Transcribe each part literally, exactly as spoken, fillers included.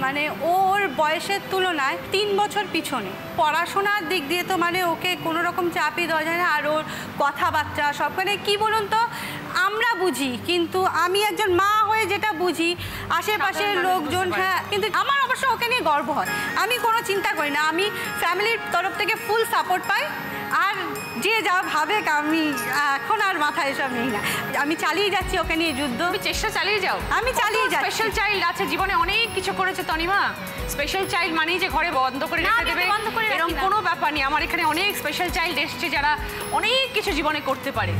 माने ओर बयसेर तुलनाय तीन बछर पिछने पढ़ाशोनार दिक दिए तो माने ओके कोनो रकम चापई देওয়া যায় না আর ওর কথাবার্তা সবখানে কি বলুন তো আমরা বুঝি কিন্তু আমি একজন মা হয়ে যেটা বুঝি আশেপাশের লোকজন হ্যাঁ কিন্তু আমার অবশ্য ওকে নিয়ে গর্ব হয় আমি কোনো চিন্তা করি না আমি ফ্যামিলির তরফ থেকে ফুল সাপোর্ট পাই আর যে যা ভাবে আমি এখন আর মাথায় এসব নেই না আমি চালিয়ে যাচ্ছি ওকে নিয়ে যুদ্ধ আমি চেষ্টা চালিয়ে যাও আমি চালিয়ে যাচ্ছি স্পেশাল চাইল্ড আছে জীবনে অনেক কিছু করেছে তনিমা স্পেশাল চাইল্ড মানে যে ঘরে বন্ধ করে রেখে দেবে এরকম কোনো ব্যাপার নেই আমার এখানে অনেক স্পেশাল চাইল্ড এসেছে যারা অনেক কিছু জীবনে করতে পারে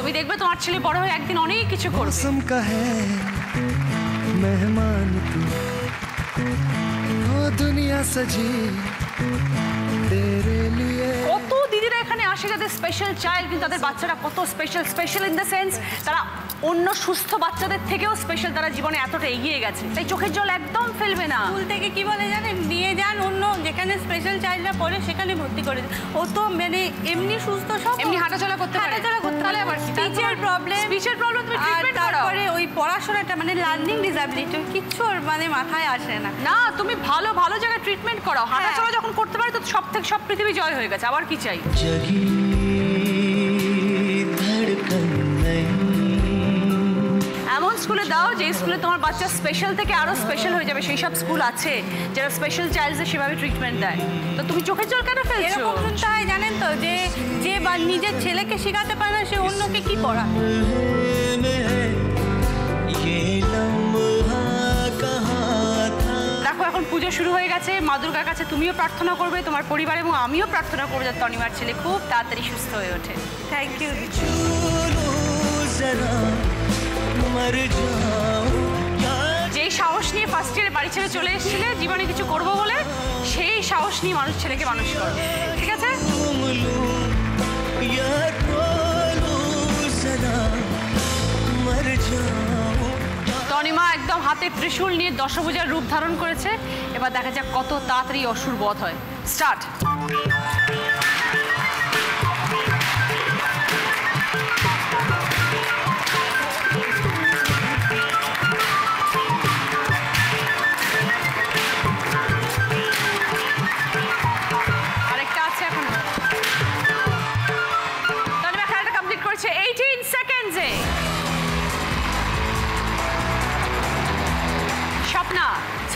তুমি দেখবে তোমার ছেলে বড় হয়ে একদিন অনেক কিছু করবে दुनिया सजी तेरे लिए কত দিদিরা এখানে আসে যাদের স্পেশাল চাইল্ড কিন্তু তাদের বাচ্চারা কত special special in the sense তারা অন্য সুস্থ বাচ্চাদের থেকেও স্পেশাল তারা জীবনে এতটা এগিয়ে গেছে তাই চোখের জল একদম ফেলবে না স্কুল থেকে কি বলে জানেন নিয়ে যান অন্য যেখানে স্পেশাল চাইল্ডরা পড়ে সেখানে ভর্তি করে ও তো মানে এমনি সুস্থ সব এমনি হাঁটাচলা করতে পারে হাঁটাচলা করতে পারে আবার টিচার প্রবলেম টিচার প্রবলেম তুমি ট্রিটমেন্ট করো তারপরে ওই পড়াশোনাটা মানে লার্নিং ডিসএবিলিটি কিছু আর মানে মাথায় আসে না না তুমি ভালো ভালো জায়গা ট্রিটমেন্ট করো হাঁটাচলা যখন করতে পারে তো সব থেকে সব পৃথিবী জয় হয়ে গেছে আবার কি চাই জাগি ধড়কন এমন স্কুলে দাও যে স্কুলে তোমার বাচ্চা স্পেশাল থেকে আরো স্পেশাল হয়ে যাবে সেই সব স্কুল আছে যারা স্পেশাল চাইল্ডদের সেভাবে ট্রিটমেন্ট দেয় তো তুমি চোখের জল কেন ফেলছো এরকম শুনতে হয় জানেন তো যে যে বা নিজের ছেলেকে শেখাতে পারে না সে অন্যকে কি পড়াবে দেখো এখন পূজা শুরু হয়ে গেছে মা দুর্গার কাছে তুমিও প্রার্থনা করবে তোমার পরিবার এবং আমিও প্রার্থনা করব যাতে অনিমার ছেলে খুব তাড়াতাড়ি সুস্থ হয়ে ওঠে থ্যাংক ইউ যে সাহস নিয়ে ফার্স্ট ইয়ারে বাড়ি ছেড়ে চলে এসেছিলে জীবনে কিছু করবো বলে সেই সাহস নিয়ে মানুষ ছেলেকে মানুষ করো ঠিক আছে তনিমা একদম হাতে ত্রিশূল নিয়ে দশভূজার রূপ ধারণ করেছে এবার দেখা যাক কত তাড়াতাড়ি অসুর বধ হয় স্টার্ট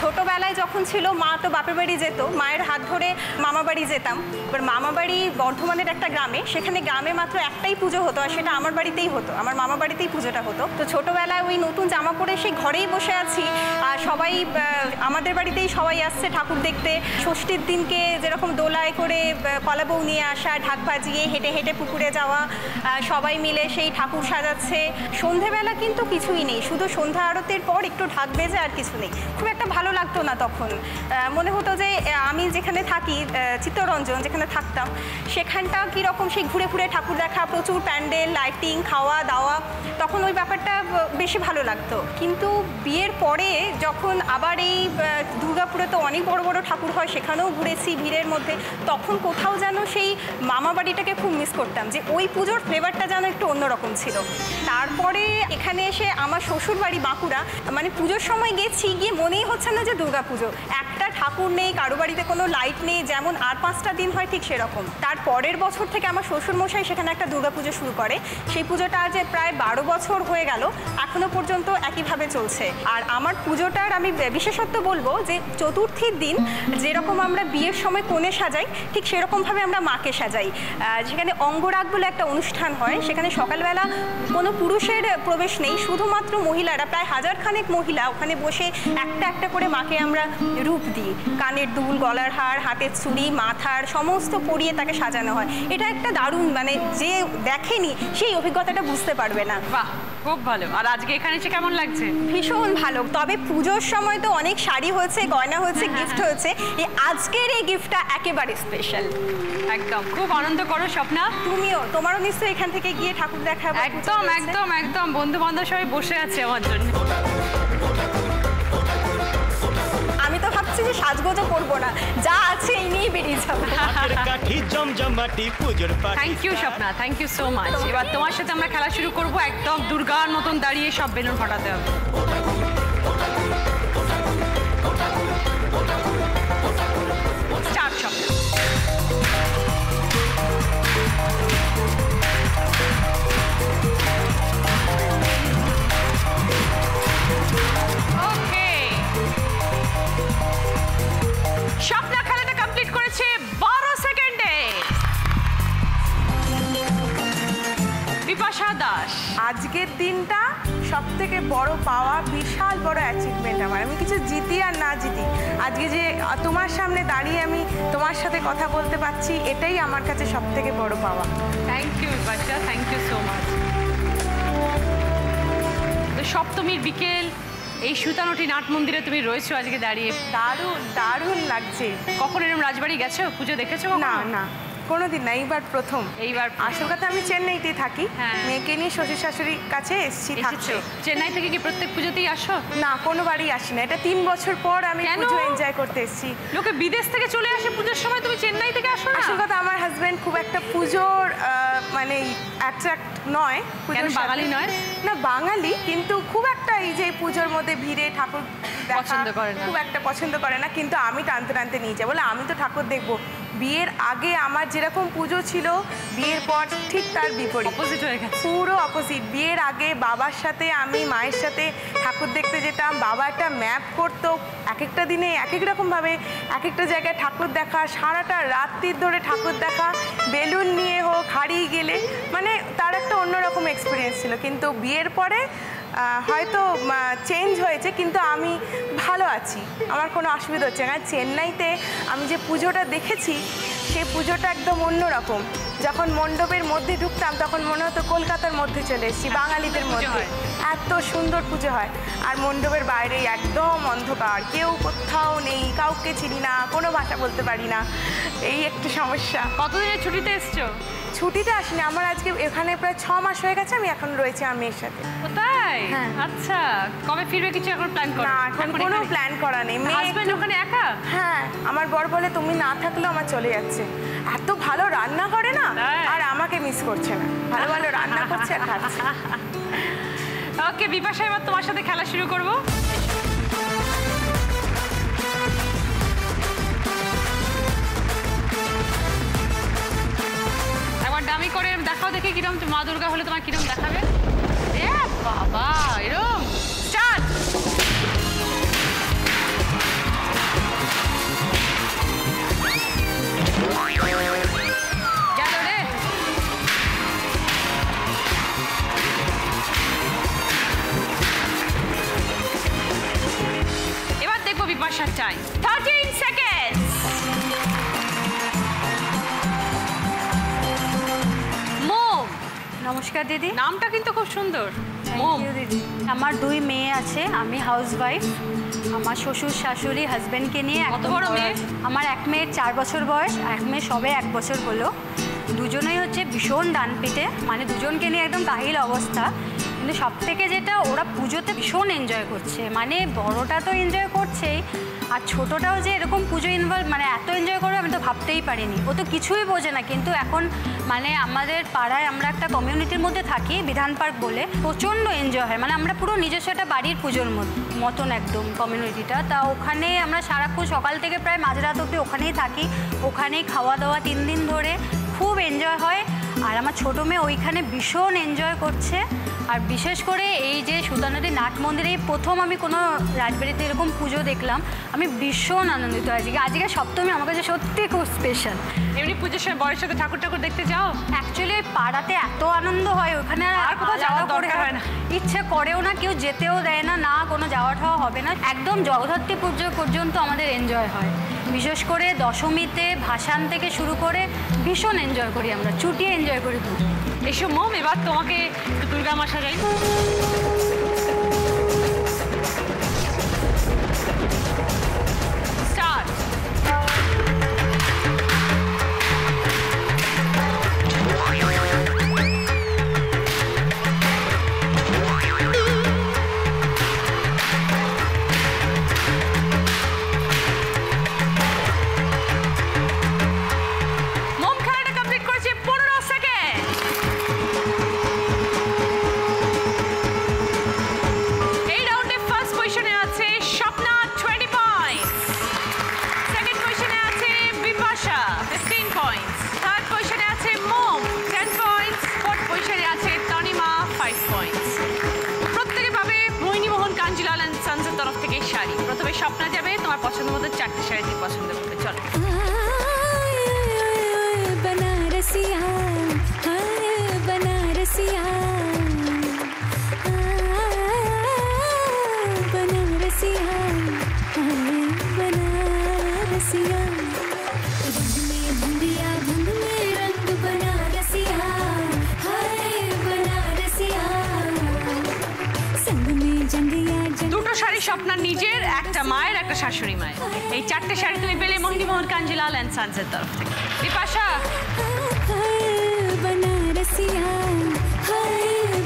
ছোটবেলায় যখন ছিল মা তো বাপের বাড়ি যেত মায়ের হাত ধরে মামা বাড়ি যেতাম এবার মামা বাড়ি বর্ধমানের একটা গ্রামে সেখানে গ্রামে মাত্র একটাই পুজো হতো আর সেটা আমার বাড়িতেই হতো আমার মামা বাড়িতেই পুজোটা হতো তো ছোটোবেলায় ওই নতুন জামা পরে সেই ঘরেই বসে আছি আর সবাই আমাদের বাড়িতেই সবাই আসছে ঠাকুর দেখতে ষষ্ঠীর দিনকে যেরকম দোলায় করে কলা বউ নিয়ে আসা ঢাক বাজিয়ে হেঁটে হেঁটে পুকুরে যাওয়া সবাই মিলে সেই ঠাকুর সাজাচ্ছে সন্ধেবেলা কিন্তু কিছুই নেই শুধু সন্ধ্যা আরতির পর একটু ঢাক বেজে আর কিছু নেই খুব একটা ভালো লাগতো না তখন মনে হতো যে আমি যেখানে থাকি চিত্তরঞ্জন যেখানে থাকতাম সেখানটা কীরকম সেই ঘুরে ঘুরে ঠাকুর দেখা প্রচুর প্যান্ডেল লাইটিং খাওয়া দাওয়া তখন ওই ব্যাপারটা বেশি ভালো লাগতো কিন্তু বিয়ের পরে যখন আবার এই দুর্গাপুরে তো অনেক বড় বড় ঠাকুর হয় সেখানেও ঘুরেছি ভিড়ের মধ্যে তখন কোথাও যেন সেই মামা বাড়িটাকে খুব মিস করতাম যে ওই পুজোর ফ্লেভারটা যেন একটু অন্যরকম ছিল তারপরে এখানে এসে আমার শ্বশুর বাড়ি বাঁকুড়া মানে পুজোর সময় গেছি গিয়ে মনেই হচ্ছে না যে দুর্গা পুজো একটা ঠাকুর নেই কারো বাড়িতে কোনো লাইট নেই যেমন আর পাঁচটা দিন হয় ঠিক সেরকম তার পরের বছর থেকে আমার শ্বশুরমশাই সেখানে একটা দুর্গা পুজো শুরু করে সেই পুজোটা যে প্রায় বারো বছর হয়ে গেল এখনো পর্যন্ত একইভাবে চলছে আর আমার পুজোটার আমি বিশেষত্ব বলবো যে চতুর্থীর দিন যেরকম আমরা বিয়ের সময় কনে সাজাই ঠিক সেরকমভাবে আমরা মাকে সাজাই সেখানে অঙ্গরাগ বলে একটা অনুষ্ঠান হয় সেখানে সকালবেলা কোনো পুরুষের প্রবেশ নেই শুধুমাত্র মহিলারা প্রায় হাজার খানেক মহিলা ওখানে বসে একটা একটা করে মাকে আমরা রূপ দিই কানের দুল গলার হার হাতের চুড়ি মাথার সমস্ত পরিয়ে তাকে সাজানো হয় এটা একটা দারুণ মানে যে দেখেনি সেই অভিজ্ঞতাটা বুঝতে পারবে না বাহ খুব ভালো আর আজকে এখানে এসে কেমন লাগছে ভীষণ ভালো তবে পুজোর সময় তো অনেক শাড়ি হয়েছে গয়না হয়েছে গিফট হয়েছে এই আজকের এই গিফটটা একেবারে স্পেশাল একদম খুব আনন্দ করো স্বপ্না তুমিও তোমারও নিশ্চয়ই এখান থেকে গিয়ে ঠাকুর দেখাবে একদম একদম একদম বন্ধু বান্ধব সবাই বসে আছে আমার জন্য আমি তো ভাবছি যে সাজগোজা করব না, যা আছে এই নিয়ে বেরিয়ে যাব। Thank you Swapna, thank you so much. এবার তোমার সাথে আমরা খেলা শুরু করব, একদম দুর্গার মতন দাঁড়িয়ে সব বেলুন ফাটাতে হবে। স্টার্ট স্বপ্না। ওকে স্বপ্না খেলাটা কমপ্লিট করেছে বারো সেকেন্ডে। বিপাশা দাস, আজকের দিনটা সব থেকে বড় পাওয়া, বিশাল বড় অ্যাচিভমেন্ট আমার। আমি কিছু জিতি আর না জিতি আজকে যে তোমার সামনে দাঁড়িয়ে আমি তোমার সাথে কথা বলতে পারছি, এটাই আমার কাছে সব থেকে বড় পাওয়া। থ্যাংক ইউ বাচ্চা, থ্যাংক ইউ সো মাচ। সপ্তমীর বিকেল এই সুতানুটি নাট মন্দিরে তুমি রয়েছো আজকে দাঁড়িয়ে, দারুণ দারুণ লাগছে। কখন এরকম রাজবাড়ি গেছো, পুজো দেখেছো? না না কোনোদিন না, এইবার প্রথম। এইবার আসল কথা আমি চেন্নাইতে থাকি, মেয়েকে নিয়ে শ্বশুর শাশুড়ির কাছে এসেছি। চেন্নাই থেকে কি প্রত্যেক পুজোতেই আসো? না, কোনোবারই আসি না, এটা তিন বছর পর আমি পুজো এনজয় করতে এসেছি। লোকে বিদেশ থেকে চলে আসে পুজোর সময়, তুমি চেন্নাই থেকে আসো না? আসল কথা আমার হাজব্যান্ড খুব একটা পুজোর মানে অ্যাট্রাক্ট নয়, পুজোর বাঙালি নয়, না বাঙালি, কিন্তু খুব একটা এই যে পুজোর মধ্যে ভিড়ে ঠাকুর পছন্দ করে না, খুব একটা পছন্দ করে না। কিন্তু আমি টানতে টানতে নিয়ে যাই, বলে আমি তো ঠাকুর দেখবো। বিয়ের আগে আমার যেরকম পুজো ছিল, বিয়ের পর ঠিক তার বিপরীত, অপোজিট হয়ে গেছে, পুরো অপোজিট। বিয়ের আগে বাবার সাথে আমি মায়ের সাথে ঠাকুর দেখতে যেতাম, বাবা একটা ম্যাপ করতো, এক একটা দিনে এক এক রকমভাবে এক একটা জায়গায় ঠাকুর দেখা, সারাটা রাত্রির ধরে ঠাকুর দেখা, বেলুন নিয়ে হোক হারিয়ে গেলে, মানে তার একটা অন্যরকম এক্সপিরিয়েন্স ছিল। কিন্তু বিয়ের পরে হয়তো চেঞ্জ হয়েছে, কিন্তু আমি ভালো আছি, আমার কোনো অসুবিধা হচ্ছে না। চেন্নাইতে আমি যে পুজোটা দেখেছি সে পুজোটা একদম অন্যরকম। যখন মণ্ডপের মধ্যে ঢুকতাম তখন মনে হতো কলকাতার মধ্যে চলে এসেছি, বাঙালিদের মধ্যে এত সুন্দর পুজো হয়। আর মণ্ডপের বাইরে একদম অন্ধকার, কেউ কোথাও নেই, কাউকে চিনি না, কোনো ভাষা বলতে পারি না, এই একটু সমস্যা। কতদিনের ছুটিতে এসছো? ছুটিতে আসিনি, আমার আজকে এখানে প্রায় ছ মাস হয়ে গেছে আমি এখন রয়েছি আমের সাথে। কোথায়? আচ্ছা, কবে ফিরবে কিছু এখন প্ল্যান করো? না, এখন কোনো প্ল্যান করা নেই। হাজবেন্ড ওখানে একা? হ্যাঁ, আমার বর বলে তুমি না থাকলেও আমার চলে যাচ্ছে, এত ভালো রান্না করে না, আর আমাকে মিস করছে না, ভালো ভালো রান্না করছে আর খাচ্ছে। ওকে বিপাশা, এবার তোমার সাথে খেলা শুরু করবো। আমি করে দেখাও দেখি কিরম মা দুর্গা হলে তোমার কিরম দেখাবে। এ বাবা, এরম স্টার্ট। এবার দেখবো বিপাশার টাইম থার্টিন সেকেন্ড। নমস্কার দিদি, নামটা কিন্তু খুব সুন্দর। আমার দুই মেয়ে আছে, আমি হাউসওয়াইফ, আমার শ্বশুর শাশুড়ি হাজব্যান্ডকে নিয়ে। এত বড় মেয়ে? আমার এক মেয়ের চার বছর বয়স, এক মেয়ে সবে এক বছর হলো। দুজনেই হচ্ছে ভীষণ ডানপিটে, মানে দুজনকে নিয়ে একদম কাহিল অবস্থা। কিন্তু সব থেকে যেটা, ওরা পুজোতে ভীষণ এনজয় করছে, মানে বড়টা তো এনজয় করছেই, আর ছোটোটাও যে এরকম পুজো ইনভলভ, মানে এত এনজয় করবে আমি তো ভাবতেই পারিনি। ও তো কিছুই বোঝে না, কিন্তু এখন মানে আমাদের পাড়ায় আমরা একটা কমিউনিটির মধ্যে থাকি, বিধান পার্ক বলে, প্রচণ্ড এনজয় হয়, মানে আমরা পুরো নিজস্ব একটা বাড়ির পুজোর মতন একদম কমিউনিটিটা। তা ওখানে আমরা সারাক্ষণ সকাল থেকে প্রায় মাঝরাত অবধি ওখানেই থাকি, ওখানেই খাওয়া দাওয়া তিন দিন ধরে, খুব এনজয় হয়। আর আমার ছোটো মেয়ে ওইখানে ভীষণ এনজয় করছে। আর বিশেষ করে এই যে সুতানুটি নাট মন্দিরে প্রথম আমি কোনো রাজবাড়িতে এরকম পুজো দেখলাম, আমি ভীষণ আনন্দিত আজকে। আজকে সপ্তমী আমার কাছে সত্যি খুব স্পেশাল। এমনি পুজোর সময় বরের সাথে ঠাকুর ঠাকুর দেখতে যাও? অ্যাকচুয়ালি পাড়াতে এত আনন্দ হয়, ওখানে আর কোথাও যাওয়া দরকার হয় না, ইচ্ছে করেও না, কেউ যেতেও দেয় না, না কোনো যাওয়া ঠাওয়া হবে না, একদম জগদ্ধাত্রী পুজো পর্যন্ত আমাদের এনজয় হয়। বিশেষ করে দশমীতে ভাসান থেকে শুরু করে ভীষণ এনজয় করি আমরা, ছুটিয়ে এনজয় করি। এসো মম, এবার তোমাকে দুর্গা মা সাজাই। স্বপ্না যাবে তোমার পছন্দ মতো চারটি শাড়ি তুমি পছন্দ করবে। চলো बनारसिया बनारसिया बनारसिया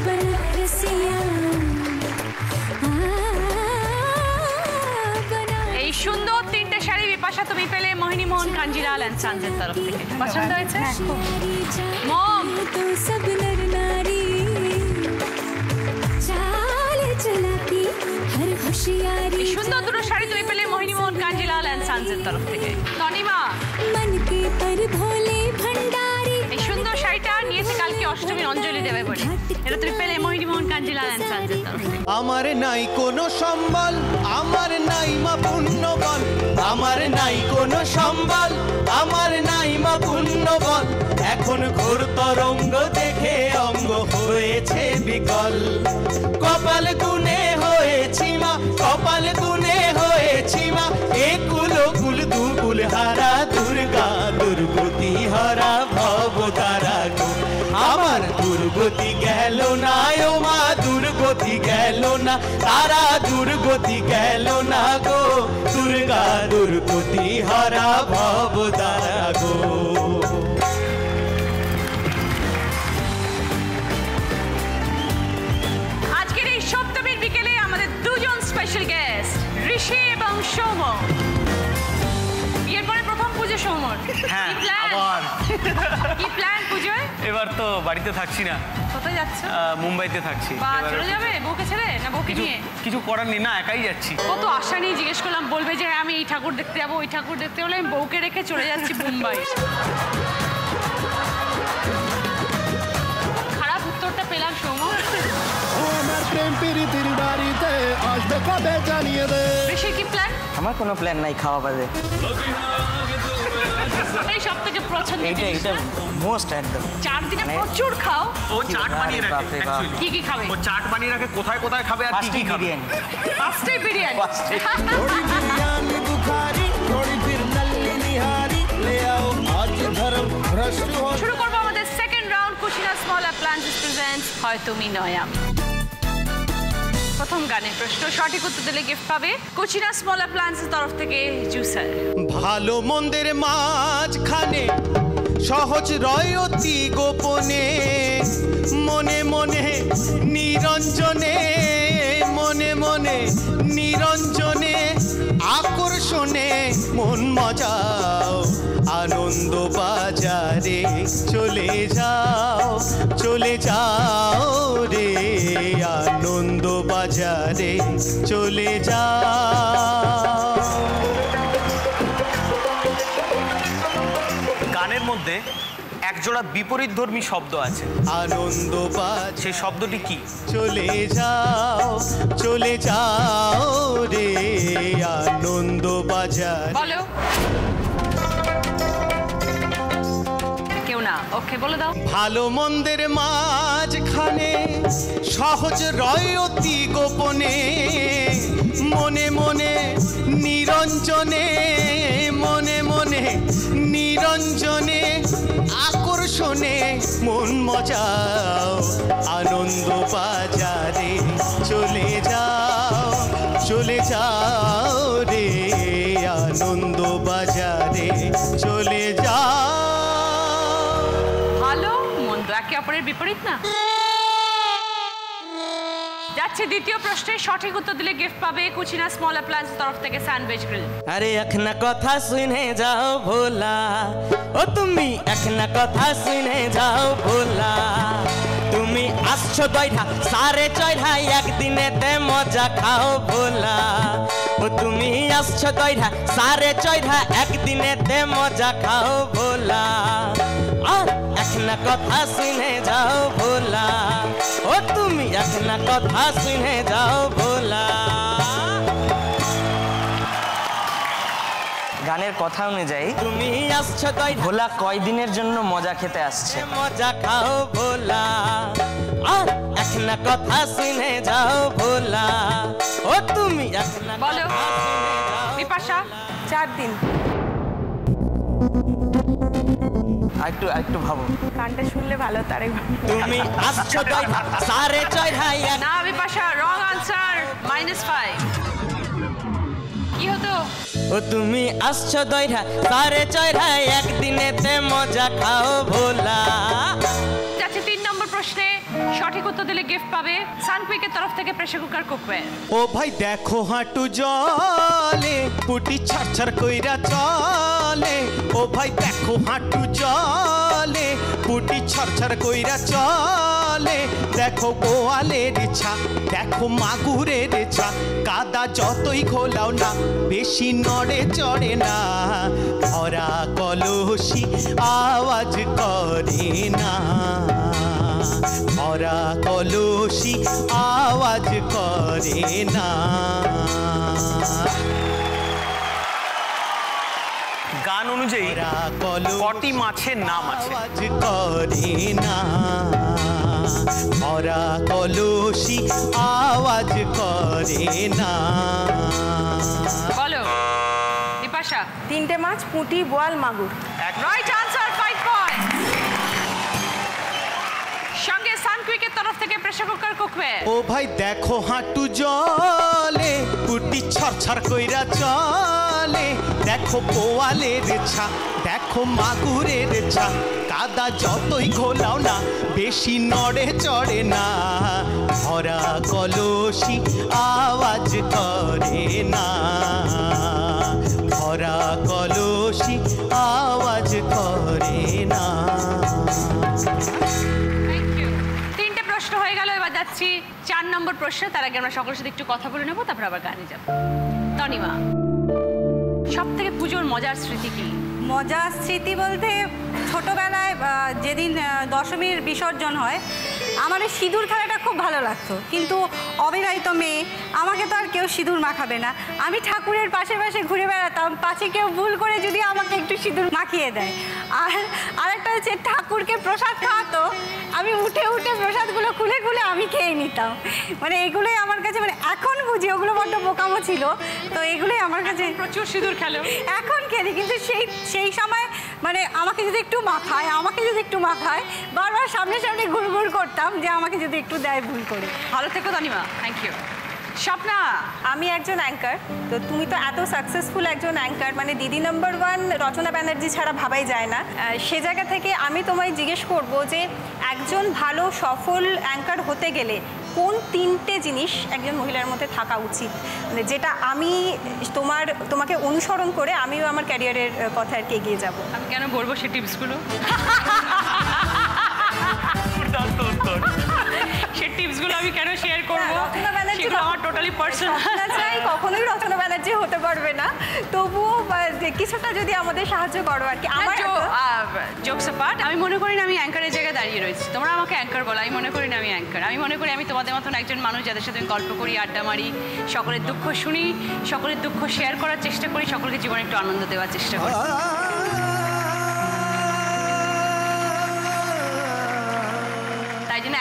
बनारसिया सुंदर तीनटे शाड़ी विपाशा तुम पेले मोहिनी मोहन कांजीलाल एंड सान्सेर तरफ थेके पसंद हयेछे मम तो सब नर नारी चाल चला की हर खुशियारी सुंदर दुटो शाड़ी तुम पेले मोहिनी मोहन कांजीलाल एंड सान्सेर तरफ थेके तनिमा मन के पर भोले भंडारी এই সুন্দর শাড়িটা নিয়েতে কালকে অষ্টমীর অঞ্জলি দেবে বলি এটা তুমি পেলে মোহিনী মোহন কাঞ্জিলাল এন্ড সান্সের তরফ থেকে। আমার নাই কোনো সম্বল আমার নাই মা পুণ্যবল আমার নাই কোনো সম্বল আমার নাই মা পুণ্যবল এখন ঘোর তরঙ্গ দেখে অঙ্গ হয়েছে বিকল কপাল গুণে হয়েছি মা কপাল গুণে হয়েছি মা একুল কুল দুকুল হারা দুর্গা দুর্গতি হারা दुर्गति गहलो ना ओ माँ दुर्गति गहलो ना तारा दुर्गति गहलो ना गो दुर्गा दुर्गति हरा भव तारा गो। आज के लिए सप्तमी बिकेले आमादेर दुजोन स्पेशल गेस्ट ऋषि एवं सोमो এর পরে প্রথম পূজা সোমর। হ্যাঁ আবার কি প্ল্যান পূজায়? এবার তো বাড়িতে থাকছি না। কোথায় যাচ্ছ? মুম্বাইতে থাকছি। বাবা চলে যাবে বউকে ছেড়ে না বউকে নিয়ে? কিছু করার নেই না একাই যাচ্ছি। কত আশা নিয়ে জিজ্ঞেস করলাম বলবে যে আমি এই ঠাকুর দেখতে যাব ওই ঠাকুর দেখতে হলে আমি বউকে রেখে চলে যাচ্ছি মুম্বাই। খারাপ উত্তরটা পেলাম সোমর। ও আমার প্রেম প্রীতির বাড়িতে আজ দেখা জানিয়ে দে। ঋষি কি প্ল্যান? আমার কোনো প্ল্যান নাই খাওয়া বাজে। এই সবথেকে পছন্দের এটা এটা মোস্ট একদম। চার দিনে প্রচুর খাও। ও চাট বানিয়ে রাখে एक्चुअली। কি কি খাবে? ও চাট বানিয়ে রাখে কোথায় কোথায় খাবে আর কি কি খাবে? ফাস্টে বিরিয়ানি। ফাস্টে বিরিয়ানি। বুখারি थोड़ी फिर नल्ली निहारी ले आओ आज धर्म भ्रष्ट हो। শুরু করব আমাদের second round Kutchina small appliances presents হয় তুমি নয় আমি। প্রথম গানে প্রশ্ন সঠিক উত্তর দিলে গিফট পাবে কুচিনা স্মল অ্যাপ্লায়েন্সের তরফ থেকে জুসার। ভালো মন্দের মাঝখানে সহজ রয় অতি গোপনে মনে মনে নিরঞ্জনে মনে মনে নিরঞ্জনে আকর্ষণে মন মজাও আনন্দ বাজারে চলে যাও চলে যাও রে আনন্দ বাজারে চলে যাও। গানের মধ্যে একজোড়া বিপরীতধর্মী শব্দ আছে আনন্দ বাজার সেই শব্দটি কি? চলে যাও চলে যাও রে আনন্দ বাজার। বলো ভালো মন্দের মাঝখানে সহজ রয় অতি গোপনে মনে মনে নিরঞ্জনে মনে মনে নিরঞ্জনে আকর্ষণে মন মজাও আনন্দ বাজারে চলে যাও চলে যাও রে আনন্দ বাজারে চলে যাও। বিপরীত না যাচ্ছে দ্বিতীয় প্রশ্নে সঠিক উত্তর দিলে গিফট পাবে কুচিনা স্মল অ্যাপ্লায়েন্স তরফ থেকে স্যান্ডউইচ গ্রিল। আরে এখনা কথা শুনে যাও ভোলা ও তুমি এখনা কথা শুনে যাও ভোলা তুমি আসছো দইঢা সাড়ে চইঢা একদিনেতে মজা খাও ভোলা ও তুমি আসছো দইঢা সাড়ে চইঢা একদিনেতে মজা খাও ভোলা এখনা কথা শুনে যাও ভোলা ও তুমি এখনা কথা শুনে যাও ভোলা। गानेर कथा अनुयायी भोला कय दिनेर जोन्नो मजा खेते आसछे मजा खाओ भोला एकना कथा सुने जाओ भोला ओ तुमी एकना बोलो विपाशा चार दिन একটু একটু ভাবো গানটা শুনলে ভালো তারে তুমি আসছো তাই सारे चढ़ाइया ना Bipasha wrong answer minus five তুমি আসছো দইরা সাড়ে চয়রায় একদিনেতে মজা খাও ভোলা চাচা তিন নম্বর প্রশ্নে সঠিক উত্তর দিলে গিফট পাবে সানকুইকের তরফ থেকে প্রেসার কুকার কুকওয়ে ও ভাই দেখো হাঁটু জলে পুটি ছড়ছড় কইরা চলে ও ভাই দেখো হাঁটু জলে পুটি ছড়ছড় কইরা চলে देखो बोआले रिछा देखो मागुरे रिछा कादा जतई खोलाओ ना बेशी नड़े चढ़े ना भरा कलसी आवाज करे ना भरा कलसी आवाज करे ना गान अनुयायी कटी माछेर नाम आवाज करे ना भरा कलसी आवाज करे ना बोलो दीपाशा तीनटे माछ पुटी बोयाल मागुर राइट आंसर पाँच पॉइंट संगे सानकुइकेर तरफ थेके प्रेसार कुकार कुकवे ओ भाई देखो हाटू जले पुटी छरछर कइरा चले देखो बोआले रेछा देखो मागुरे रेछा कादा जतई घोलाओ ना बेशी नड़े चढ़े ना भरा कलसी आवाज करे ना भरा कलसी आवाज करे ना तीनटे प्रश्न हो गेल एबार जाচ্ছি चार नम्बर प्रश्न तार आगे आमरा सकलेर साथे एकटु कथा बोले नेब तारपर आबार गाने যাব তনিমা সবথেকে পূজোর মজার স্মৃতি কি मजार स्मृति बोलते छोटोबेलाय जेदिन दशमीर विसर्जन हय आमार सिंदूर खेलाटा खूब भालो लागतो किन्तु अविवाहित मेये आमाके तो आर केउ सिंदूर माखाबे ना आमी ठाकुरेर पाशे पाशे घुरे बेड़ाताम पाशे केउ भूल करे जोदि आमाके एकटु सिंदूर माखिये देय आर आरेकटा हच्छे ठाकुरके प्रसाद खावातो आमी उठे उठे प्रसादगुलो खुले खुले आमी खेये निताम माने एगुलोई आमार काछे माने एखन बुझि ओगुलो बड्ड बोकामो छिलो तो एगुलोई आमार काछे प्रचुर सिंदूर खेलो एखन खेली किन्तु सेई सेई समय माने आमाके जोदि एकटु माखाय आमाके जोदि एकटु माखाय बारबार सामने सामने घुरघुर करताम दीदी नम्बर वन रचना बैनर्जी छाड़ा भाबाई जाए ना से जगह थेके आमी तोमाय़ जिज्ञेस करबो जे एकजन भालो सफल एंकर होते गेले कौन तीनटे जिनिस एकजन महिलार मध्य थाका उचित जेटा आमी तोमार तोमाके अनुसरण करे आमिओ आमार क्यारियारेर पथे आर कि एगिये जाबो आमी केन बोलबो सेई टिप्सगुलो मानुष जादेर साथे गल्प करी आड्डा मारी सकलेर दुख शुनी सकलेर दुख शेयर करार चेष्टा करी सकलके जीवने एकटु आनंद देवार चेष्टा करी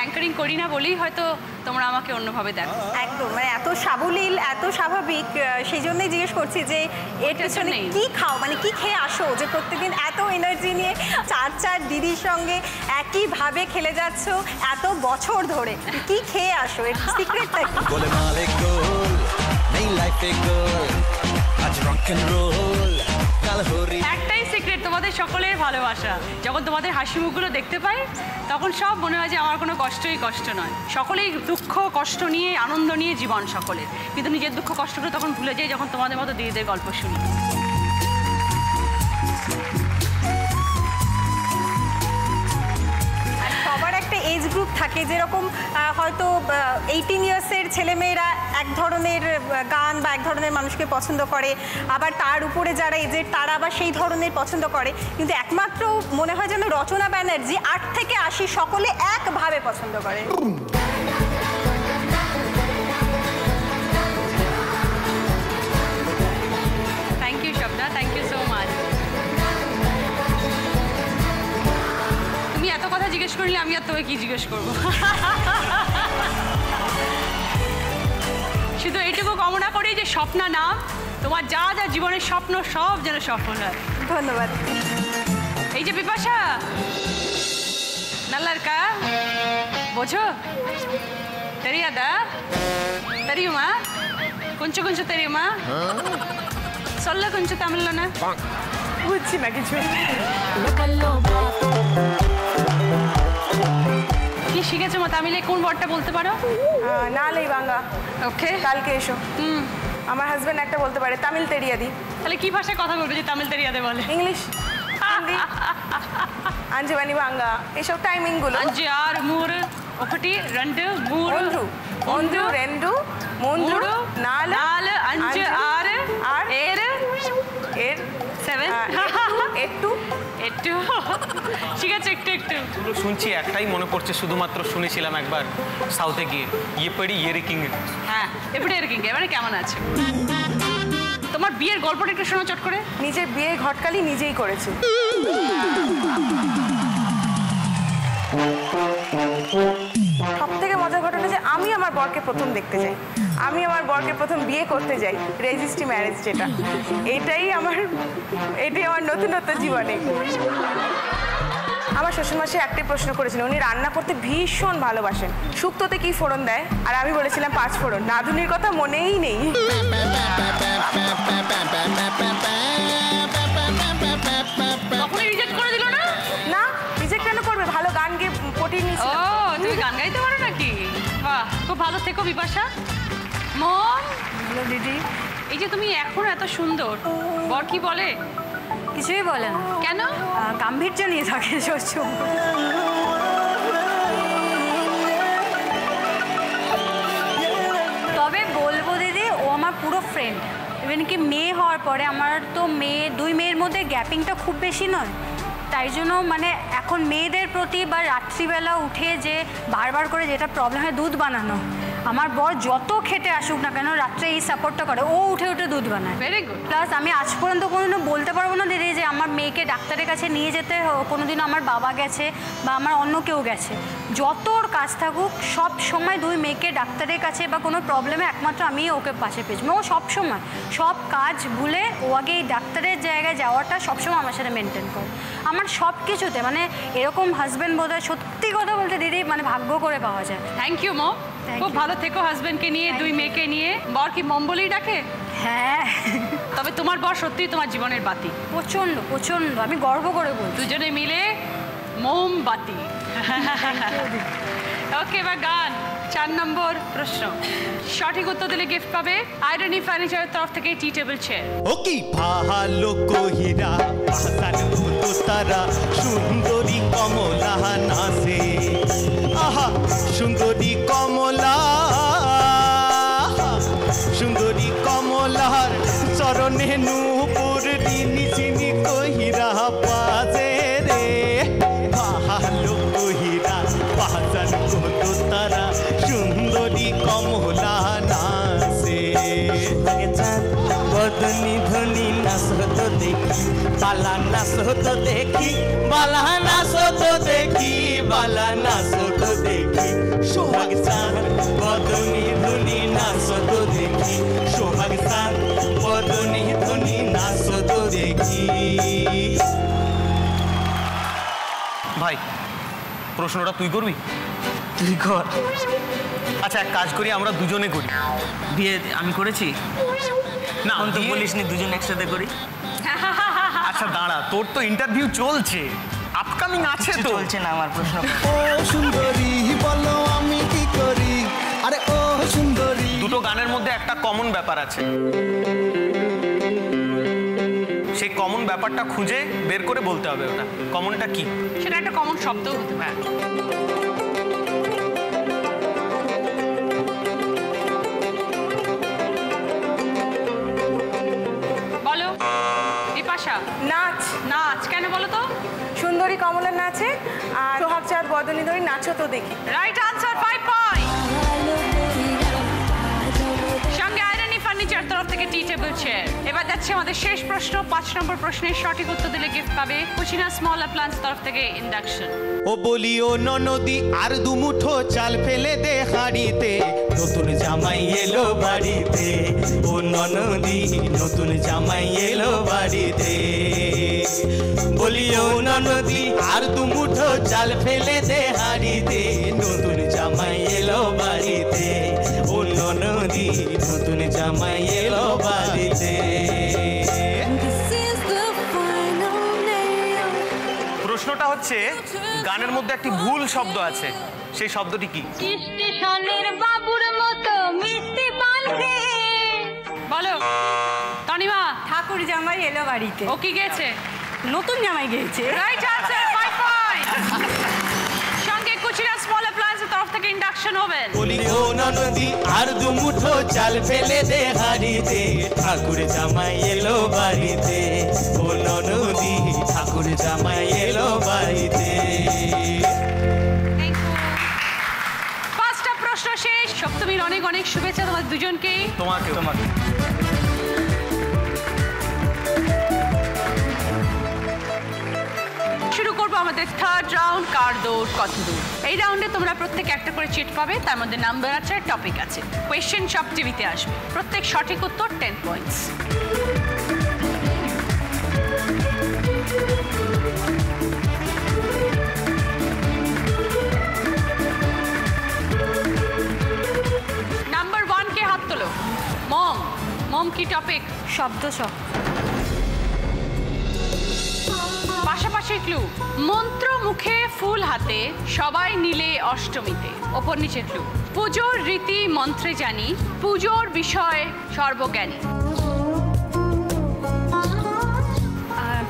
एंकरिंग करी ना बोली হয়তো তোমরা আমাকে অন্যভাবে দেখো একদম মানে এত সাবলীল এত স্বাভাবিক সেজন্যই জিজ্ঞেস করছি যে এর পেছনে কি খাও মানে কি খেয়ে আসো যে প্রত্যেকদিন এত এনার্জি নিয়ে চার চার দিদির সঙ্গে একই ভাবে খেলে যাচ্ছো এত বছর ধরে কি খেয়ে আসো এর সিক্রেটটা কি বলে মালিক গোল নেই লাইফ এ গোল আজ রক এন্ড রোল কাল হরি একটাই সিক্রেট তোমাদের সকলের ভালোবাসা যখন তোমাদের হাসি মুখগুলো দেখতে পাই তখন সব মনে হয় যে আমার কোনো কষ্টই কষ্ট নয় সকলেই দুঃখ কষ্ট নিয়ে আনন্দ নিয়ে জীবন সকলের কিন্তু নিজের দুঃখ কষ্টগুলো তখন ভুলে যাই যখন তোমাদের মতো দিদিদের গল্প শুনি एज ग्रुप थाके जेरकम हयतो अठारह इयार्सेर छेलेमेयेरा एक धरनेर गान बा एक धरनेर मानुषके पछन्द करे आबार तार उपरे जारा एजेर तारा आबार सेई धरनेर पछन्द करे किन्तु एकमात्र मने हय जेन रचना बैनर्जी आठ थेके आशी सकले एक भावे पछन्द करे थैंक यू सो माच तुम्हें एत कथा जिज्ञेस कर ले तुम्हें कि जिज्ञेस करब शुद्ध एटुकू कामना करी जे स्वप्न ना तुम्हार जा जा जीवन स्वप्न सब जान सफल है धन्यवाद ये बिपाशा नल्लार का बोझो तेरी आदा तेरी माँ कुंचु कुंचु तेरी माँ सोल्ला कुंचु तमिल ना बुझी ना कि কি শিখেছো তামিলে কোন ওয়ার্ডটা বলতে পারো না লাই বাংলা ওকে কালকে এসো হুম আমার হাজবেন্ড একটা বলতে পারে তামিল তেরিয়াদি তাহলে কি ভাষায় কথা বলবে যে তামিল তেরিয়াদে বলে ইংলিশ হিন্দি আঞ্জবানি বাংলা এসব টাইমিং গুলো আঞ্জ আর মুর ఒకటి రెండు మూడు రెండు రెండు రెండు మూడు నాలుగు నాలుగు అంజు ఆరు ఏడు ఏడు సెవెన్ ఎట్టు ఎట్టు ঠিক আছে একটু একটু পুরো শুনছি একটাই মনে পড়ছে শুধুমাত্র শুনেছিলাম একবার সাউথে গিয়ে ये पड़ी ये रिकिंग হ্যাঁ এপড়ি রিকিং মানে কেমন আছে তোমার বিয়ের গল্পটা একটু শোনা চট করে নিজে বিয়ে ঘটকালি নিজেই করেছে सबथेके मजार घटना जे आमी आमार बरके प्रथम देखते जाई आमी आमार बरके प्रथम बिये करते जाई रेजिस्ट्री मैरेज जेटा एटाई आमार एटाई आमार नतुनत्व जीवने आमार शशुरमशाई एकटाई प्रश्न करेछिलेन उनि रान्ना करते भीषण भालोबासेन शुक्तोते कि फोड़न देय आर आमी बोलेछिलाम पाँच फोड़न नाधुनिर कथा मनेई नेई तखोन रिजेक्ट करे दिल ना ना रिजेक्ट केन करबे भालो गान गे पटिये नियेछिलाम गान गाइते पारो नाकि वाह खूब भालो थेको बिपाशा मोम हेलो दीदी ए जे तुमी एखोन एत सुंदर बर कि बोले किछुई बोले ना केन गाम्भीर्य निये थाके शशु तबे बोलबो दीदी ओ आमार पुरो फ्रेंड इवेन कि मेये होवार परे आमार तो मेये दुई मेयेर मध्ये ग्যাপিংটা खूब बेशी नय তাই জন্য মানে এখন মেয়েদের প্রতি বা রাত্রিবেলা উঠে যে বারবার করে যেটা প্রবলেম হয় দুধ বানানো আমার বর যত খেতে আসুক না কেন রাতে এই সাপোর্টটা করে ও উঠে উঠে দুধ বানায় ভেরি গুড প্লাস আমি আজ পর্যন্ত কোনোদিনও বলতে পারবো না দিদি যে আমার মেয়েকে ডাক্তারের কাছে নিয়ে যেতে কোনোদিনও আমার বাবা গেছে বা আমার অন্য কেউ গেছে যতর কাজ থাকুক সব সময় দুই মেয়েকে ডাক্তারের কাছে বা কোনো প্রবলেমে একমাত্র আমি ওকে পাশে পেয়েছি ও সব সময় সব কাজ ভুলে ও আগে এই ডাক্তারের জায়গায় যাওয়াটা সবসময় আমার সাথে মেনটেন করে আমার সব কিছুতে মানে এরকম হাজব্যান্ড বোধহয় সত্যি কথা বলতে দিদি মানে ভাগ্য করে পাওয়া যায় থ্যাংক ইউ মো খুব ভালো থেকো হাজবেন্ড কে নিয়ে দুই মেয়েকে নিয়ে বর কি মম বলেই ডাকে হ্যাঁ তবে তোমার বর সত্যি তোমার জীবনের বাতি প্রচন্ড প্রচন্ড আমি গর্ব করে বলি দুজনে মিলে মোমবাতি ওকে বা গান চার নম্বর প্রশ্ন সঠিক উত্তর দিলে গিফট পাবে আইরনি ফার্নিচারের তরফ থেকে টি টেবিল চেয়ার ওকি ভালো কোহিরা আহসান তো তারা সুন্দরী কমলা নাচে আহা সুন্দরী কমলা সুন্দরী কমলার চরণে নূপুর দিনি চিনি কোহিরা পাজে রে ভালো কোহিরা আহসান তো তারা সুন্দরী কমলা নাচে बदनी धनी नाच तो देखी बाला नाच तो देखी बाला नाच तो देखी बाला नाच तो देखी सोहाग चांद बदनी धनी नाच तो देखी सोहाग चांद बदनी धनी नाच तो देखी भाई प्रश्नটা তুই করবি তুই কর আচ্ছা এক কাজ করি আমরা দুজনে করি বিয়ে আমি করেছি না অন্ত পুলিশ নি দুজন একসাথে করি আচ্ছা দাঁড়া তোর তো ইন্টারভিউ চলছে আপকামিং আছে তো চলছে না আমার প্রশ্ন ও সুন্দরী বলো আমি কি করি আরে ও সুন্দরী দুটো গানের মধ্যে একটা কমন ব্যাপার আছে সেই কমন ব্যাপারটা খুঁজে বের করে বলতে হবে ওটা কমনটা কি সেটা একটা কমন শব্দ হতে পারে नाच नाच क्या बोलो तो सुंदरी कमला नाचे सोहाग चाँद बदनी धनी नाचो तो देखी राइट आंसर फाइव पॉइंट संगे आयरनी फार्निचर तरफ থেকে টি টেবিল চেয়ার। এবার যাচ্ছে আমাদের শেষ প্রশ্ন, পাঁচ নম্বর প্রশ্নের সঠিক উত্তর দিলে গিফট পাবে কুচিনা স্মল অ্যাপ্লায়েন্স তরফ থেকে ইন্ডাকশন। ও বলিও ননদি আর দু মুঠো চাল ফেলে দে হাড়িতে, নতুন জামাই এলো বাড়িতে। ও ননদি নতুন জামাই এলো বাড়িতে, বলিও ননদি আর দু মুঠো চাল ফেলে দে হাড়িতে, নতুন জামাই এলো বাড়িতে। ও ননদি নতুন জামাই এলো বাড়িতে। প্রশ্নটা হচ্ছে গানের মধ্যে একটি ভুল শব্দ আছে, সেই শব্দটি কি? স্টেশনের বাবুর মতো মিষ্টি পান খেয়ে বলো তনিমা, ঠাকুর জামাই এলো বাড়িতে। ও কি গেছে? নতুন জামাই গেছে। রাইট আনসার, পাঁচ পয়েন্ট। সঙ্গে কুচিনা স্মল অ্যাপ্লায়েন্সের তরফ থেকে ইন্ডাকশন ওভেন। বলিও ননদি আর দু মুঠো চাল ফেলে দে হাড়িতে, ঠাকুর জামাই এলো বাড়িতে। ও ননদি ঠাকুর জামাই এলো বাড়িতে। পাঁচটা প্রশ্ন শেষ, সপ্তমীর অনেক অনেক শুভেচ্ছা তোমাদের দুজনকেই। তোমাকে তোমাকে আমাদের থার্ড রাউন্ড, কার দৌড় কত দূর। এই রাউন্ডে তোমরা প্রত্যেকে একটা করে চিট পাবে, তার মধ্যে নাম্বার আছে, টপিক আছে, কোয়েশ্চেন সব টিভিতে আসবে। প্রত্যেক সঠিক উত্তর টেন পয়েন্টস। নাম্বার ওয়ান কে হাত তোলো। মম, মম কি টপিক? শব্দ সহ। পাশাপাশি ক্লু, মন্ত্র মুখে ফুল হাতে সবাই নীলে অষ্টমীতে। ওপর নিচে ক্লু, পুজোর রীতি মন্ত্রে জানি, পুজোর বিষয় সর্বজ্ঞানী।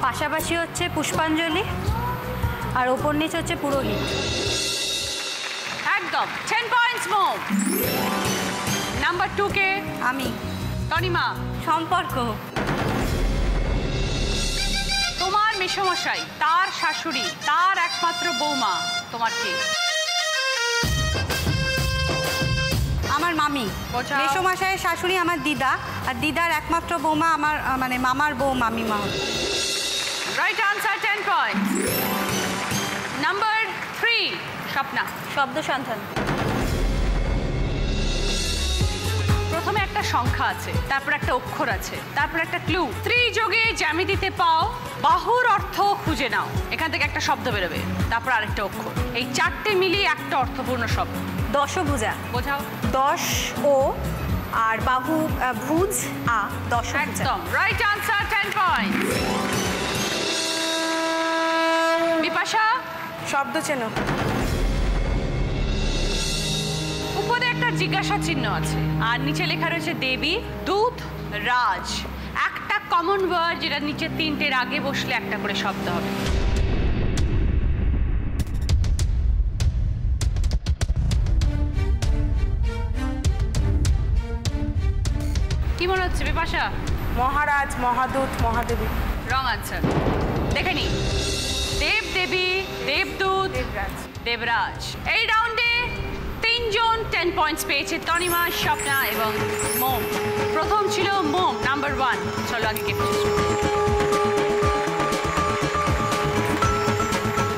পাশাপাশি হচ্ছে পুষ্পাঞ্জলি, আর ওপর নিচে হচ্ছে পুরোহিত। একদম টেন পয়েন্টস। মোর নাম্বার টু কে? আমি। তনিমা, সম্পর্ক। মেশমশাই, তার শাশুড়ি, তার একমাত্র বৌমা, তোমার কি? আমার মামি। মেশমশাইয়ের শাশুড়ি আমার দিদা, আর দিদার একমাত্র বৌমা আমার মানে মামার বউ, মামি মা। Right answer, ten point. Number three, Swapna. শব্দ সন্ধান। প্রথমে একটা সংখ্যা আছে, তারপর একটা অক্ষর আছে, তারপর একটা ক্লু, ত্রিযোগে জ্যামিতিতে পাও, বাহুর অর্থ খুঁজে নাও। এখান থেকে একটা শব্দ বেরোবে, তারপর আরেকটা অক্ষর, এই চারটে মিলিয়ে একটা অর্থপূর্ণ শব্দ। দশভুজা। বোঝাও, দশ ও আর বাহু ভুজ আ, দশ। একদম right answer, ten point. Bipasha, শব্দ চেন। উপরে একটা জিজ্ঞাসা চিহ্ন আছে, আর নিচে লেখা রয়েছে দেবী, দূত, রাজ। একটা কমন ওয়ার্ড যেটা নিচে তিনটের আগে বসলে একটা করে শব্দ হবে। কি মনে হচ্ছে বিপাশা? মহারাজ, মহাদূত, মহাদেবী। Wrong answer. দেখে নি, দেব দেবী, দেবদূত, দেবরাজ, দেবরাজ। এই রাউন্ডে তিনজন টেন পয়েন্টস পেয়েছে, তনিমা, স্বপ্না এবং মোম। প্রথম ছিল মোম, নাম্বার ওয়ান। চলো আগে গিফট।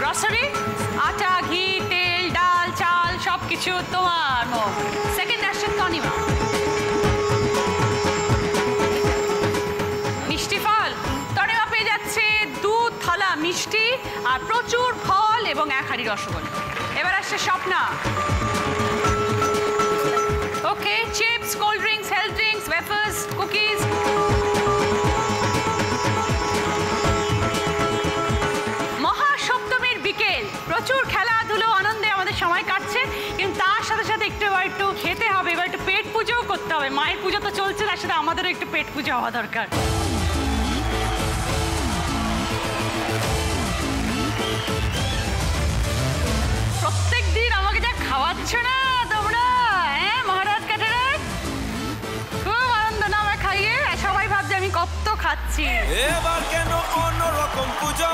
গ্রসারি, আটা, ঘি, তেল, ডাল, চাল সব কিছু তোমার মোম। সেকেন্ড আসছে তনিমা, মিষ্টি ফল। তনিমা পেয়ে যাচ্ছে দু থালা মিষ্টি আর প্রচুর ফল এবং এক হাঁড়ি রসগোল্লা। এবার আসছে Swapna, okay, chips, cold drinks, health drinks, wafers, cookies. মহাসপ্তমীর বিকেল, প্রচুর খেলাধুলো, আনন্দে আমাদের সময় কাটছে, কিন্তু তার সাথে সাথে একটু এবার একটু খেতে হবে, এবার একটু পেট পুজোও করতে হবে। মায়ের পুজো তো চলছে, তার সাথে আমাদেরও একটু পেট পুজো হওয়া দরকার। প্রত্যেক দিন আমাকে যা খাওয়াচ্ছ না তোমরা, হ্যাঁ মহারাজ ক্যাটারার, খুব আনন্দ না আমার খাইয়ে। সবাই ভাবছে আমি কত খাচ্ছি। এবার কেন অন্যরকম পুজো,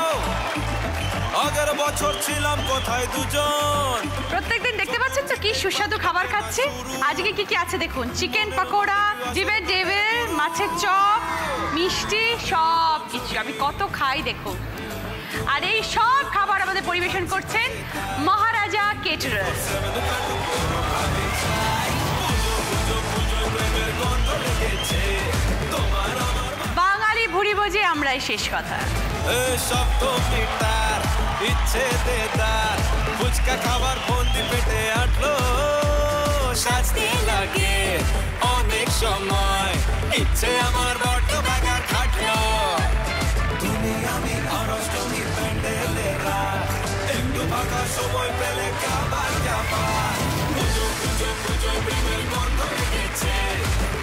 আগের বছর ছিলাম কোথায় দুজন। প্রত্যেকদিন দেখতে পাচ্ছেন তো কি সুস্বাদু খাবার খাচ্ছে। আজকে কি কি আছে দেখুন, চিকেন পকোড়া, জিভে ডেবে মাছের চপ, মিষ্টি, সব কিছু। আমি কত খাই দেখুন। আর এই সব খাবার আমাদের পরিবেশন করছেন মহারাজা কেটারার্স। বাঙালি ভুরি বোঝে আমরাই শেষ কথা। খাবার বন্দি পেটে আটলো সাজতে লাগে অনেক সময় ইচ্ছে আমার বড্ড বাগা খাটলো তুমি আমি অষ্টমী প্যান্ডেলেরা একটু ফাঁকা সময় পেলে খাবার খাবার পুজো পুজো পুজো প্রেমের গন্ধ রেখেছে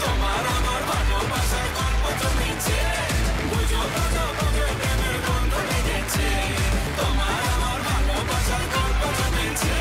তোমার আমার ভালোবাসার গল্প জমেছে পুজো পুজো পুজো প্রেমের গন্ধ রেখেছে তোমার আমার ভালোবাসার গল্প জমেছে।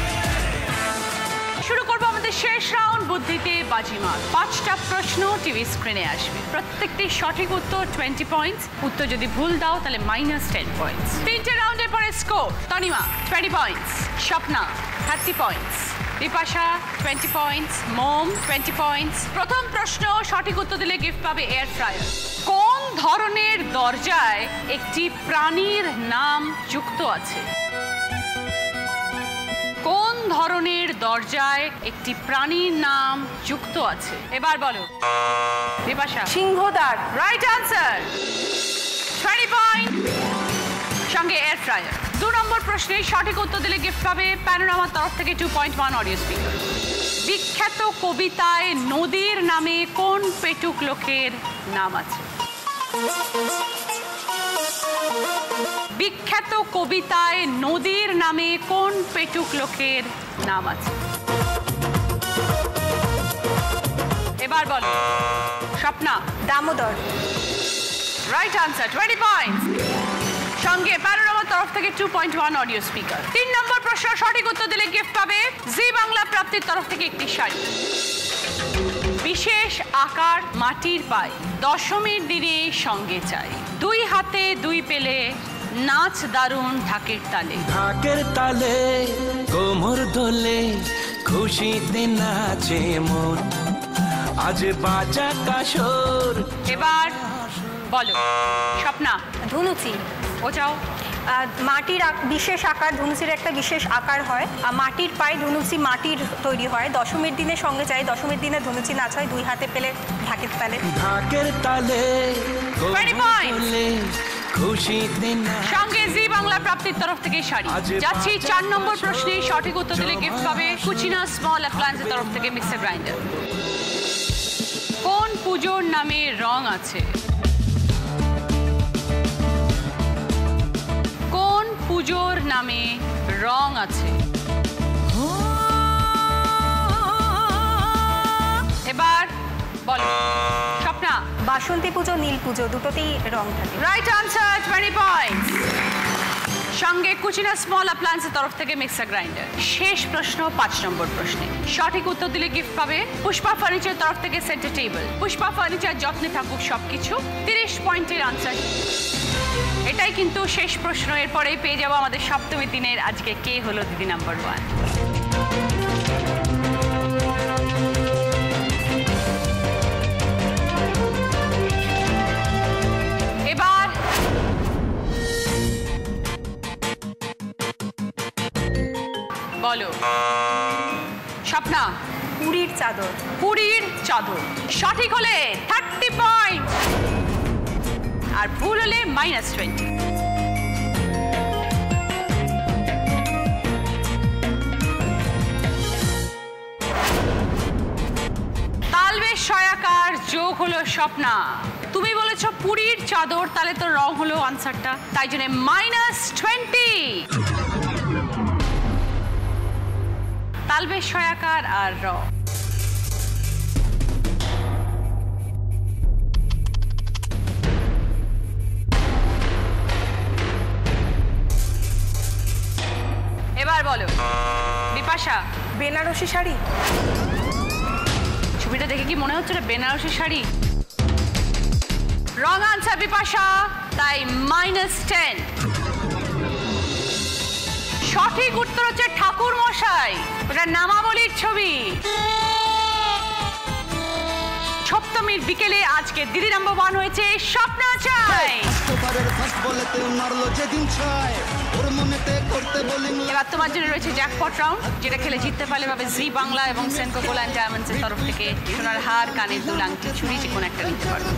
শুরু করবো আমাদের শেষ রাউন্ড, বুদ্ধিতে বাজিমাত। পাঁচটা প্রশ্ন টিভি স্ক্রিনে আসবে, প্রত্যেকটি সঠিক উত্তর টোয়েন্টি পয়েন্টস, উত্তর যদি ভুল দাও তাহলে মাইনাস টেন পয়েন্টস। তিনটে রাউন্ডের পরে score Tanima twenty points, Swapna thirty points, Bipasha twenty points, Mom twenty points. প্রথম প্রশ্ন, সঠিক উত্তর দিলে গিফট পাবে এয়ার ফ্রায়ার। কোন ধরনের দরজায় একটি প্রাণীর নাম যুক্ত আছে? কোন ধরনের দরজায় একটি প্রাণীর নাম যুক্ত আছে? এবার বলো বিপাশা। সিংহদ্বার। রাইট অ্যান্সার, টোয়েন্টি পয়েন্ট সঙ্গে এয়ার ফ্রায়ার। দু নম্বর প্রশ্নে সঠিক উত্তর দিলে গিফট পাবে প্যানোরামার তরফ থেকে two point one audio speaker. বিখ্যাত কবিতায় নদীর নামে কোন পেটুক লোকের নাম আছে? বিখ্যাত কবিতায় নদীর নামে কোন পেটুক লোকের নাম আছে? এবার বলো Swapna. Damodar. Right answer, twenty points সঙ্গে প্যানোরামার তরফ থেকে two point one audio speaker. তিন নম্বর প্রশ্ন, সঠিক উত্তর দিলে গিফট পাবে জি বাংলা প্রাপ্তির তরফ থেকে একটি শাড়ি। বিশেষ আকার মাটির পায়, দশমীর দিনে সঙ্গে চাই, দুই হাতে দুই পেলে নাচ দারুণ ঢাকের তালে, ঢাকের তালে কোমর দোলে খুশিতে নাচে মন আজ বাজা কাসর। এবার বলো স্বপ্না। ধুনুচি। ও যাও। মাটির বিশেষ আকার, ধুনুচির একটা বিশেষ আকার হয়, মাটির পায়ে ধুনুচি মাটির তৈরি হয়, দশমীর দিনে সঙ্গে চাই, দশমীর দিনে ধুনুচি নাচ হয়, দুই হাতে পেলে ঢাকের তালে, ঢাকের তালে সঙ্গে জি বাংলা প্রাপ্তির তরফ থেকে শাড়ি। যাচ্ছি চার নম্বর প্রশ্নে, সঠিক উত্তর দিলে গিফট পাবে কুচিনা স্মল অ্যাপ্লায়েন্সের তরফ থেকে মিক্সার গ্রাইন্ডার। কোন পুজোর নামে রং আছে? কোন পুজোর নামে রং আছে? এবার বলো স্বপ্না। বাসন্তী পুজো, নীল পুজো, দুটোতেই রং থাকে। রাইট আনসার, টোয়েন্টি পয়েন্টস সঙ্গে কুচিনা স্মল অ্যাপ্লায়েন্সের তরফ থেকে মিক্সার গ্রাইন্ডার। শেষ প্রশ্ন, পাঁচ নম্বর প্রশ্নে সঠিক উত্তর দিলে গিফট পাবে পুষ্পা ফার্নিচার তরফ থেকে সেন্টার টেবিল। পুষ্পা ফার্নিচার, যত্নে থাকুক সবকিছু। তিরিশ পয়েন্টের আনসার। এটাই কিন্তু শেষ প্রশ্ন, এরপরেই পেয়ে যাবো আমাদের সপ্তমী দিনের আজকে কে হলো দিদি নাম্বার ওয়ান। বলো স্বপ্না। পুরীর চাদর। পুরীর চাদর সঠিক হলে থার্টি পয়েন্ট আর ভুল হলে মাইনাস টোয়েন্টি। তালবেশ সয়াকার যোগ হলো স্বপ্না। তুমি বলেছ পুরীর চাদর, তাহলে তো রং হলো আনসারটা, তাই জন্য মাইনাস টোয়েন্টি। তালবেশ সয়াকার আর র। এবার বলো বিপাশা। বেনারসি শাড়ি। ছবিটা দেখে কি মনে হচ্ছে বেনারসি শাড়ি? রং আনসার বিপাশা, তাই মাইনাস টেন। সঠিক উত্তর হচ্ছে ঠাকুর মশাই। ওটা নামাবলীর ছবি। সপ্তমীর বিকেলে আজকে দিদি নাম্বার ওয়ান হয়েছে স্বপ্না চাই। এবার তোমার জন্য রয়েছে জ্যাকপট রাউন্ড, যেটা খেলে জিততে পারলে পাবে জি বাংলা এবং সেনকো গোল্ড অ্যান্ড ডায়মন্ডস এর তরফ থেকে সোনার হার, কানের দুল, আংটি, চুড়ি যে কোনো একটা নিতে পারবে।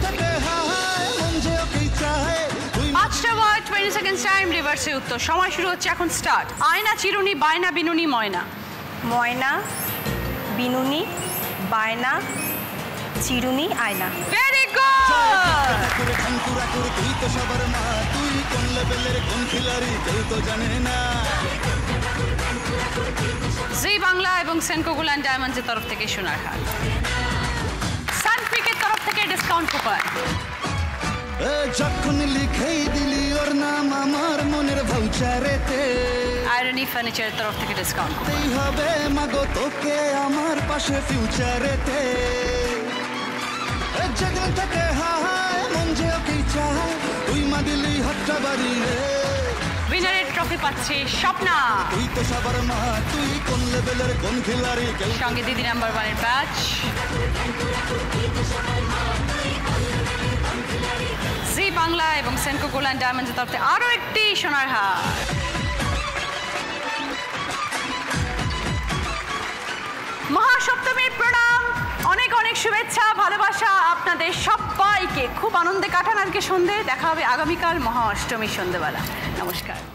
পাঁচটা ওয়ার্ড, টোয়েন্টি সেকেন্ড টাইম, রিভার্সে উত্তর। সময় শুরু হচ্ছে এখন, স্টার্ট। আয়না, চিরুনি, বায়না, বিনুনি, ময়না। ময়না, বিনুনি, বায়না, চিরুনি, আয়না। Very good. জি বাংলা এবং সেনকো গোল্ড অ্যান্ড ডায়মন্ডস এর তরফ থেকে সোনার হার, সানপিকের তরফ থেকে ডিসকাউন্ট কুপন। আইরনি ফার্নিচারের তরফ থেকে ডিসকাউন্ট কুপন। উইনারের ট্রফি পাচ্ছে স্বপ্না, সঙ্গে দিদি নাম্বার ওয়ানের ব্যাচ। জি বাংলা এবং সেনকো গোল্ড অ্যান্ড ডায়মন্ডসের তরফে আরও একটি সোনার হার। মহাসপ্তমীর প্রণাম, অনেক অনেক শুভেচ্ছা, ভালোবাসা আপনাদের সবাইকে। খুব আনন্দে কাটান আজকে সন্ধে। দেখা হবে আগামীকাল মহা অষ্টমীর সন্ধ্যেবেলা। নমস্কার।